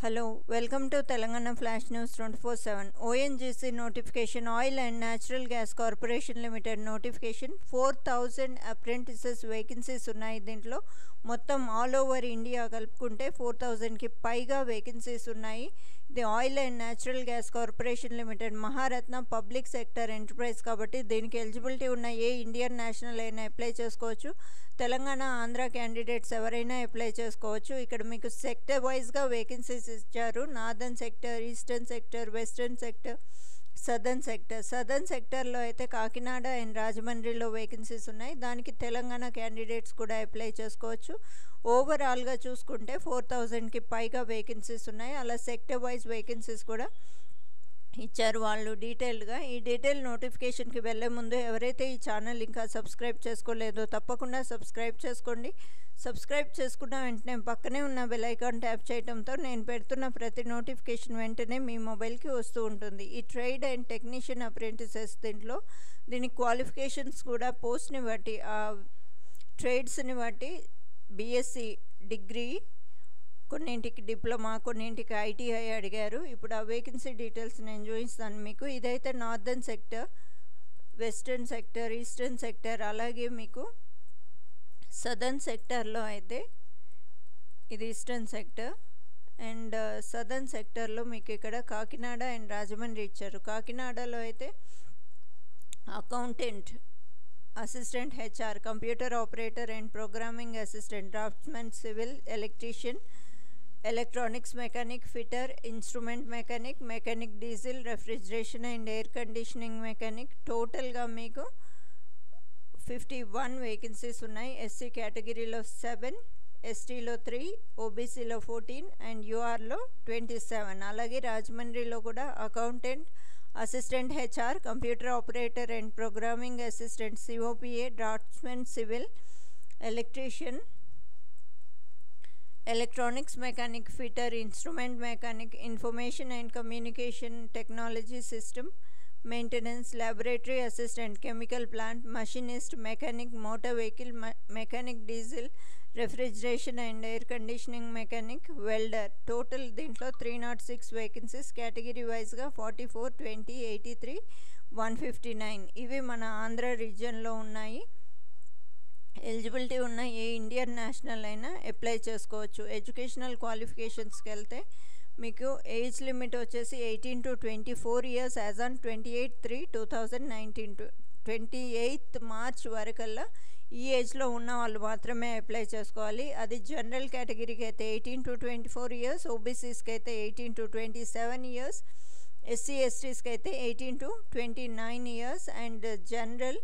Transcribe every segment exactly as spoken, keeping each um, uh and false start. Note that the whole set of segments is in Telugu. Hello, welcome to Telangana Flash News twenty four seven. O N G C notification, Oil and Natural Gas Corporation Limited notification, four thousand apprentices vacancies ఉన్నాయి. దీంట్లో మొత్తం ఆల్ ఓవర్ ఇండియా కలుపుకుంటే ఫోర్ థౌజండ్కి పైగా వేకెన్సీస్ ఉన్నాయి. ఇది oil and natural gas corporation limited Maharatna public sector enterprise కాబట్టి దీనికి ఎలిజిబిలిటీ ఉన్న ఏ ఇండియన్ నేషనల్ అయినా అప్లై చేసుకోవచ్చు. తెలంగాణ ఆంధ్ర క్యాండిడేట్స్ ఎవరైనా అప్లై చేసుకోవచ్చు. ఇక్కడ మీకు సెక్టర్ వైజ్గా వేకెన్సీస్ ఇచ్చారు. Northern sector, eastern sector, western sector, southern sector. Southern సెక్టర్లో అయితే కాకినాడ అండ్ రాజమండ్రిలో వేకెన్సీస్ ఉన్నాయి. దానికి తెలంగాణ క్యాండిడేట్స్ కూడా అప్లై చేసుకోవచ్చు. ఓవరాల్గా చూసుకుంటే ఫోర్ థౌజండ్కి పైగా వేకెన్సీస్ ఉన్నాయి. అలా సెక్టర్ వైజ్ వేకెన్సీస్ కూడా ఇచ్చారు వాళ్ళు డీటెయిల్గా. ఈ డీటెయిల్ నోటిఫికేషన్కి వెళ్ళే ముందు ఎవరైతే ఈ ఛానల్ ఇంకా సబ్స్క్రైబ్ చేసుకోలేదో తప్పకుండా సబ్స్క్రైబ్ చేసుకోండి. సబ్స్క్రైబ్ చేసుకున్న వెంటనే పక్కనే ఉన్న బెల్ ఐకాన్ ట్యాప్ చేయడంతో నేను పెడుతున్న ప్రతి నోటిఫికేషన్ వెంటనే మీ మొబైల్కి వస్తూ ఉంటుంది. ఈ ట్రేడ్ అండ్ టెక్నీషియన్ అప్రెంటిసెస్ దీంట్లో దీని క్వాలిఫికేషన్స్ కూడా పోస్ట్ని బట్టి, ట్రేడ్స్ని బట్టి బీఎస్సీ డిగ్రీ, కొన్నింటికి డిప్లొమా, కొన్నింటికి ఐ టీ ఐ అడిగారు. ఇప్పుడు ఆ వేకెన్సీ డీటెయిల్స్ నేను చూపిస్తాను మీకు. ఇదైతే northern sector, western sector, eastern sector, అలాగే మీకు సదర్న్ సెక్టర్లో అయితే ఇది ఈస్టర్న్ సెక్టర్ అండ్ సదర్న్ సెక్టర్లో మీకు ఇక్కడ కాకినాడ అండ్ రాజమండ్రి ఇచ్చారు. కాకినాడలో అయితే accountant, assistant H R, computer operator and programming assistant, draftsmen, civil, electrician, electronics mechanic, fitter, instrument mechanic, mechanic diesel, refrigeration and air conditioning mechanic. టోటల్గా మీకు ఫిఫ్టీ వన్ వేకెన్సీస్ ఉన్నాయి. ఎస్సీ కేటగిరీలో సెవెన్, ఎస్టీలో త్రీ, ఓబీసీలో ఫోర్టీన్ అండ్ యూఆర్లో ట్వంటీ సెవెన్. అలాగే రాజమండ్రిలో కూడా accountant, assistant H R, computer operator and programming assistant, COPA, draftsmen, civil, electrician, electronics mechanic, fitter, instrument mechanic, information and communication technology system, maintenance, laboratory assistant, chemical plant, machinist, mechanic, motor vehicle, mechanic diesel, refrigeration and air conditioning mechanic, welder. Total దీంట్లో three nought six vacancies category వైజ్గా forty four, twenty, eighty three, one fifty nine. ఇవి మన ఆంధ్ర రీజియన్లో ఉన్నాయి. ఎలిజిబిలిటీ ఉన్న ఏ ఇండియన్ నేషనల్ అయినా అప్లై చేసుకోవచ్చు. ఎడ్యుకేషనల్ క్వాలిఫికేషన్స్కి వెళ్తే మీకు ఏజ్ లిమిట్ వచ్చేసి eighteen to twenty four years as on twenty eight three two thousand nineteen to twenty eighth March వరకల్లా ఈ ఏజ్లో ఉన్న వాళ్ళు మాత్రమే అప్లై చేసుకోవాలి. అది జనరల్ కేటగిరీకి అయితే eighteen to twenty four years, ఓబీసీస్కి అయితే eighteen to twenty seven years, SC ఎస్టీస్కి అయితే eighteen to twenty nine years and general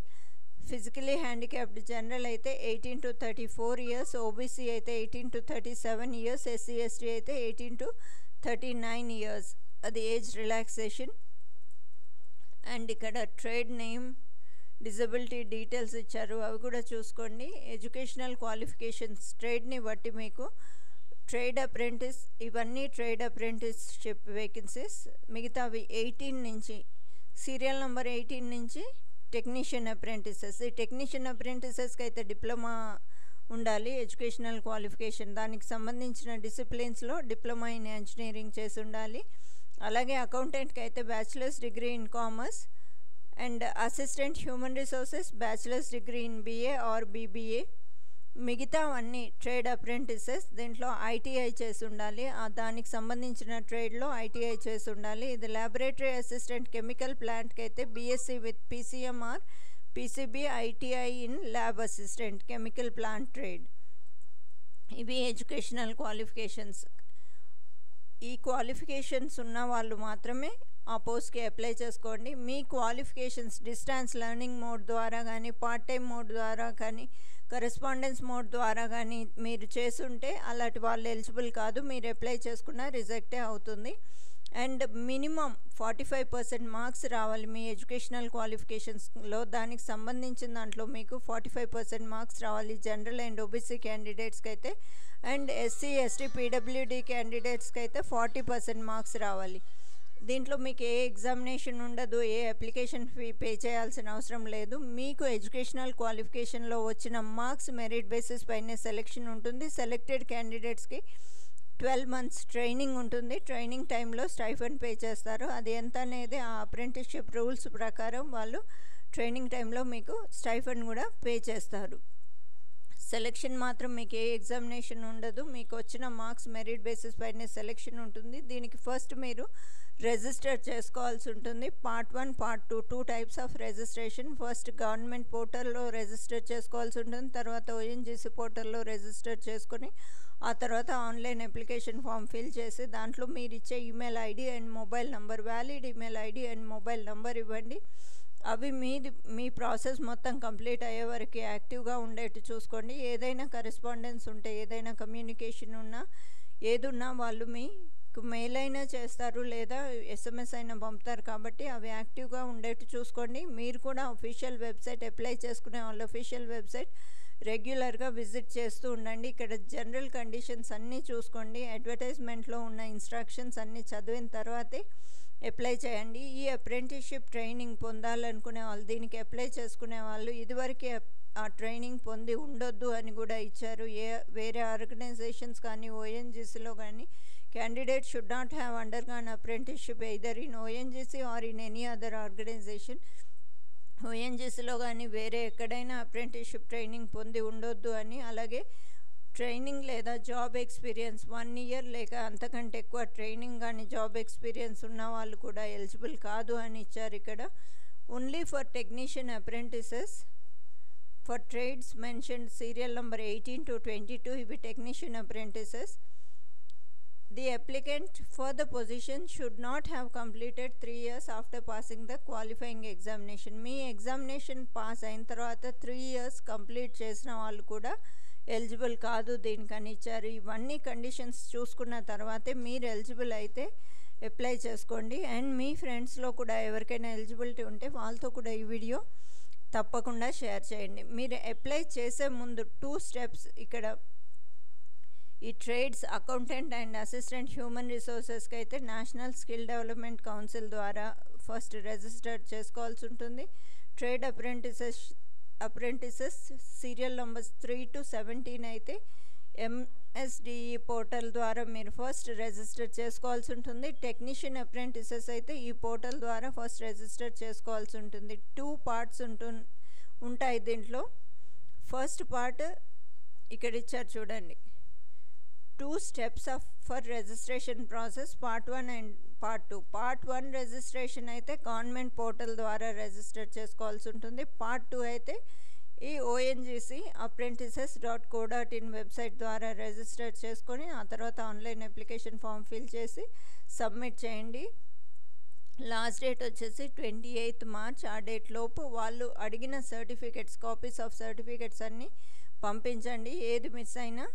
physically handicapped general అయితే eighteen to thirty four years, OBC అయితే eighteen to thirty seven years, SC ST అయితే eighteen to thirty nine years. అది ఏజ్ రిలాక్సేషన్. అండ్ ఇక్కడ ట్రేడ్ నేమ్, డిజబిలిటీ డీటెయిల్స్ ఇచ్చారు, అవి కూడా చూసుకోండి. ఎడ్యుకేషనల్ క్వాలిఫికేషన్స్ ట్రేడ్ని బట్టి మీకు ట్రేడ్ అప్రెంటిస్, ఇవన్నీ ట్రేడ్ అప్రెంటిస్షిప్ వేకెన్సీస్. మిగతావి ఎయిటీన్ నుంచి సీరియల్ నెంబర్ ఎయిటీన్ నుంచి టెక్నీషియన్ అప్రెంటిసెస్. ఈ టెక్నీషియన్ అప్రెంటిసెస్కి అయితే డిప్లొమా ఉండాలి ఎడ్యుకేషనల్ క్వాలిఫికేషన్. దానికి సంబంధించిన డిసిప్లిన్స్లో డిప్లొమా ఇన్ ఇంజనీరింగ్ చేసి ఉండాలి. అలాగే అకౌంటెంట్కి అయితే bachelor's degree in commerce and assistant human resources bachelor's degree in BA or BBA. మిగతావన్నీ ట్రేడ్ అప్రెంటిసెస్. దీంట్లో ఐ టీ ఐ చేసి ఉండాలి. దానికి సంబంధించిన ట్రేడ్లో ఐ టీ ఐ చేసి ఉండాలి. ఇది ల్యాబొరేటరీ అసిస్టెంట్ కెమికల్ ప్లాంట్కి అయితే BSc with P C M or, P C B, I T I in lab assistant chemical plant trade. ఇవి ఎడ్యుకేషనల్ క్వాలిఫికేషన్స్. ఈ క్వాలిఫికేషన్స్ ఉన్న వాళ్ళు మాత్రమే ఆ పోస్ట్కి అప్లై చేసుకోండి. మీ క్వాలిఫికేషన్స్ డిస్టెన్స్ లెర్నింగ్ మోడ్ ద్వారా కానీ, పార్ట్ టైం మోడ్ ద్వారా కానీ, కరెస్పాండెన్స్ మోడ్ ద్వారా కానీ మీరు చేస్తుంటే అలాంటి వాళ్ళు ఎలిజిబుల్ కాదు. మీరు అప్లై చేసుకున్నా రిజెక్టే అవుతుంది. And minimum forty five percent marks రావాలి మీ ఎడ్యుకేషనల్ క్వాలిఫికేషన్స్లో. దానికి సంబంధించిన దాంట్లో మీకు ఫార్టీ ఫైవ్ పర్సెంట్ మార్క్స్ రావాలి జనరల్ అండ్ ఓబీసీ క్యాండిడేట్స్కి అయితే. అండ్ ఎస్సీ ఎస్టీ పీడబ్ల్యూడీ క్యాండిడేట్స్కి అయితే ఫార్టీ పర్సెంట్ మార్క్స్ రావాలి. దీంట్లో మీకు ఏ ఎగ్జామినేషన్ ఉండదు, ఏ అప్లికేషన్ ఫీ పే చేయాల్సిన అవసరం లేదు. మీకు ఎడ్యుకేషనల్ క్వాలిఫికేషన్లో వచ్చిన మార్క్స్ మెరిట్ బేసిస్ పైనే సెలెక్షన్ ఉంటుంది. సెలెక్టెడ్ క్యాండిడేట్స్కి ట్వెల్వ్ మంత్స్ ట్రైనింగ్ ఉంటుంది. ట్రైనింగ్ టైంలో స్టైఫండ్ పే చేస్తారు. అది ఎంత అనేది ఆ అప్రెంటిస్షిప్ రూల్స్ ప్రకారం వాళ్ళు ట్రైనింగ్ టైంలో మీకు స్టైఫండ్ కూడా పే చేస్తారు. సెలెక్షన్ మాత్రం మీకు ఏ ఎగ్జామినేషన్ ఉండదు. మీకు వచ్చిన మార్క్స్ మెరిట్ బేసిస్ పైనే సెలెక్షన్ ఉంటుంది. దీనికి ఫస్ట్ మీరు రిజిస్టర్ చేసుకోవాల్సి ఉంటుంది. Part one part two two types of registration. First government పోర్టల్లో రిజిస్టర్ చేసుకోవాల్సి ఉంటుంది. తర్వాత ఓఎన్జీసీ పోర్టల్లో రిజిస్టర్ చేసుకొని ఆ తర్వాత ఆన్లైన్ అప్లికేషన్ ఫామ్ ఫిల్ చేసి దాంట్లో మీరు ఇచ్చే email ID and mobile number, valid email ID and mobile number ఇవ్వండి. అవి మీది మీ ప్రాసెస్ మొత్తం కంప్లీట్ అయ్యే వరకు యాక్టివ్గా ఉండేట్టు చూసుకోండి. ఏదైనా కరెస్పాండెన్స్ ఉంటే, ఏదైనా కమ్యూనికేషన్ ఉన్నా, ఏదున్నా వాళ్ళు మీకు మెయిల్ అయినా చేస్తారు లేదా ఎస్ఎంఎస్ అయినా పంపుతారు. కాబట్టి అవి యాక్టివ్గా ఉండేట్టు చూసుకోండి. మీరు కూడా అఫీషియల్ వెబ్సైట్ అప్లై చేసుకునే వాళ్ళు అఫీషియల్ వెబ్సైట్ రెగ్యులర్గా విజిట్ చేస్తూ ఉండండి. ఇక్కడ జనరల్ కండిషన్స్ అన్నీ చూసుకోండి. అడ్వర్టైజ్మెంట్లో ఉన్న ఇన్స్ట్రక్షన్స్ అన్నీ చదివిన తర్వాతే అప్లై చేయండి. ఈ అప్రెంటిస్షిప్ ట్రైనింగ్ పొందాలనుకునే వాళ్ళు, దీనికి అప్లై చేసుకునే వాళ్ళు ఇదివరకే ఆ ట్రైనింగ్ పొంది ఉండొద్దు అని కూడా ఇచ్చారు. ఏ వేరే ఆర్గనైజేషన్స్ కానీ ఓఎన్జీసీలో కానీ candidate should not have undergone apprenticeship either in ONGC or in any other organisation. ఓఎన్జీసీలో కానీ వేరే ఎక్కడైనా అప్రెంటిస్షిప్ ట్రైనింగ్ పొంది ఉండొద్దు అని, అలాగే ట్రైనింగ్ లేదా జాబ్ ఎక్స్పీరియన్స్ వన్ ఇయర్ లేక అంతకంటే ఎక్కువ ట్రైనింగ్ కానీ జాబ్ ఎక్స్పీరియన్స్ ఉన్న వాళ్ళు కూడా ఎలిజిబుల్ కాదు అని ఇచ్చారు. ఇక్కడ only for technician apprentices for trades mention serial number eighteen to twenty two ఇవి technician apprentices. The applicant for the position should not have completed three years after passing the qualifying examination. మీ ఎగ్జామినేషన్ పాస్ అయిన తర్వాత త్రీ ఇయర్స్ కంప్లీట్ చేసిన వాళ్ళు కూడా ఎలిజిబుల్ కాదు దీనికని ఇచ్చారు. ఇవన్నీ కండిషన్స్ చూసుకున్న తర్వాతే మీరు ఎలిజిబుల్ అయితే అప్లై చేసుకోండి. అండ్ మీ ఫ్రెండ్స్లో కూడా ఎవరికైనా ఎలిజిబిలిటీ ఉంటే వాళ్ళతో కూడా ఈ వీడియో తప్పకుండా షేర్ చేయండి. మీరు అప్లై చేసే ముందు టూ స్టెప్స్ ఇక్కడ ఈ trades accountant and assistant human రిసోర్సెస్కి అయితే నేషనల్ స్కిల్ డెవలప్మెంట్ కౌన్సిల్ ద్వారా ఫస్ట్ రిజిస్టర్ చేసుకోవాల్సి ఉంటుంది. Trade apprentices apprentices serial numbers three to seventeen అయితే ఎంఎస్డిఈ పోర్టల్ ద్వారా మీరు ఫస్ట్ రిజిస్టర్ చేసుకోవాల్సి ఉంటుంది. టెక్నీషియన్ అప్రెంటిసెస్ అయితే ఈ పోర్టల్ ద్వారా ఫస్ట్ రిజిస్టర్ చేసుకోవాల్సి ఉంటుంది. టూ పార్ట్స్ ఉంటు ఉంటాయి దీంట్లో. ఫస్ట్ పార్ట్ ఇక్కడ ఇచ్చారు చూడండి, two steps of for registration process part one and part two. Part one registration అయితే గవర్నమెంట్ పోర్టల్ ద్వారా రిజిస్టర్ చేసుకోవాల్సి ఉంటుంది. పార్ట్ టూ అయితే ఈ ONGC apprentices dot co dot in website ద్వారా రిజిస్టర్ చేసుకొని ఆ తర్వాత ఆన్లైన్ అప్లికేషన్ ఫామ్ ఫిల్ చేసి సబ్మిట్ చేయండి. లాస్ట్ డేట్ వచ్చేసి ట్వంటీ ఎయిత్ మార్చ్. ఆ డేట్ లోపు వాళ్ళు అడిగిన సర్టిఫికెట్స్, కాపీస్ ఆఫ్ సర్టిఫికెట్స్ అన్నీ పంపించండి. ఏది మిస్ అయినా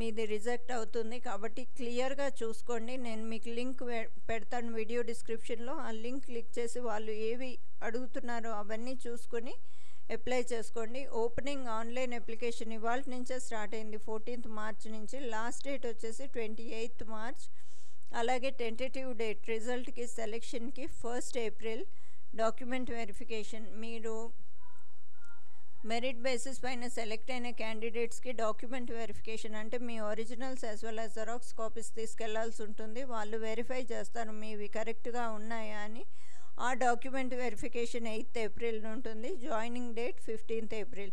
మీది రిజెక్ట్ అవుతుంది కాబట్టి క్లియర్గా చూసుకోండి. నేను మీకు లింక్ పెడతాను వీడియో డిస్క్రిప్షన్లో. ఆ లింక్ క్లిక్ చేసి వాళ్ళు ఏవి అడుగుతున్నారో అవన్నీ చూసుకొని అప్లై చేసుకోండి. ఓపెనింగ్ ఆన్లైన్ అప్లికేషన్ ఇవాళ నుంచే స్టార్ట్ అయింది, ఫోర్టీన్త్ మార్చ్ నుంచి. లాస్ట్ డేట్ వచ్చేసి ట్వంటీ ఎయిత్ మార్చ్. అలాగే టెంటేటివ్ డేట్ రిజల్ట్కి, సెలెక్షన్కి ఫస్ట్ ఏప్రిల్. డాక్యుమెంట్ వెరిఫికేషన్, మీరు మెరిట్ బేసిస్ పైన సెలెక్ట్ అయిన క్యాండిడేట్స్కి డాక్యుమెంట్ వెరిఫికేషన్ అంటే మీ originals as well as xerox copies తీసుకెళ్లాల్సి ఉంటుంది. వాళ్ళు వెరిఫై చేస్తారు మీవి కరెక్ట్గా ఉన్నాయా అని. ఆ డాక్యుమెంట్ వెరిఫికేషన్ ఎయిత్ ఏప్రిల్ ఉంటుంది. Joining date fifteenth April.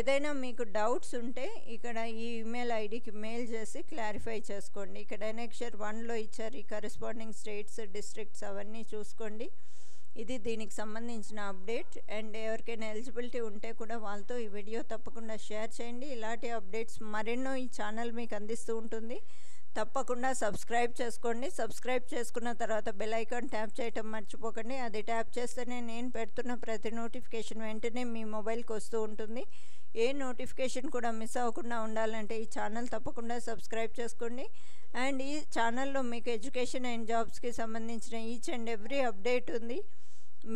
ఏదైనా మీకు డౌట్స్ ఉంటే ఇక్కడ ఈ ఈమెయిల్ ఐడికి మెయిల్ చేసి క్లారిఫై చేసుకోండి. ఇక్కడ ఎనెక్షర్ వన్లో ఇచ్చారు ఈ కరెస్పాండింగ్ స్టేట్స్, డిస్ట్రిక్ట్స్ అవన్నీ చూసుకోండి. ఇది దీనికి సంబంధించిన అప్డేట్. అండ్ ఎవరికైనా ఎలిజిబిలిటీ ఉంటే కూడా వాళ్ళతో ఈ వీడియో తప్పకుండా షేర్ చేయండి. ఇలాంటి అప్డేట్స్ మరెన్నో ఈ ఛానల్ మీకు అందిస్తూ ఉంటుంది. తప్పకుండా సబ్స్క్రైబ్ చేసుకోండి. సబ్స్క్రైబ్ చేసుకున్న తర్వాత బెల్ ఐకాన్ ట్యాప్ చేయటం మర్చిపోకండి. అది ట్యాప్ చేస్తేనే నేను పెడుతున్న ప్రతి నోటిఫికేషన్ వెంటనే మీ మొబైల్కి వస్తూ ఉంటుంది. ఏ నోటిఫికేషన్ కూడా మిస్ అవ్వకుండా ఉండాలంటే ఈ ఛానల్ తప్పకుండా సబ్స్క్రైబ్ చేసుకోండి. అండ్ ఈ ఛానల్లో మీకు ఎడ్యుకేషన్ అండ్ జాబ్స్కి సంబంధించిన ఈచ్ అండ్ ఎవ్రీ అప్డేట్ ఉంది.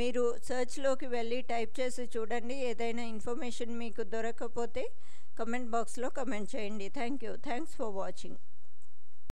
మీరు సెర్చ్లోకి వెళ్ళి టైప్ చేసి చూడండి. ఏదైనా ఇన్ఫర్మేషన్ మీకు దొరకకపోతే కమెంట్ బాక్స్లో కమెంట్ చేయండి. Thank you. Thanks for watching.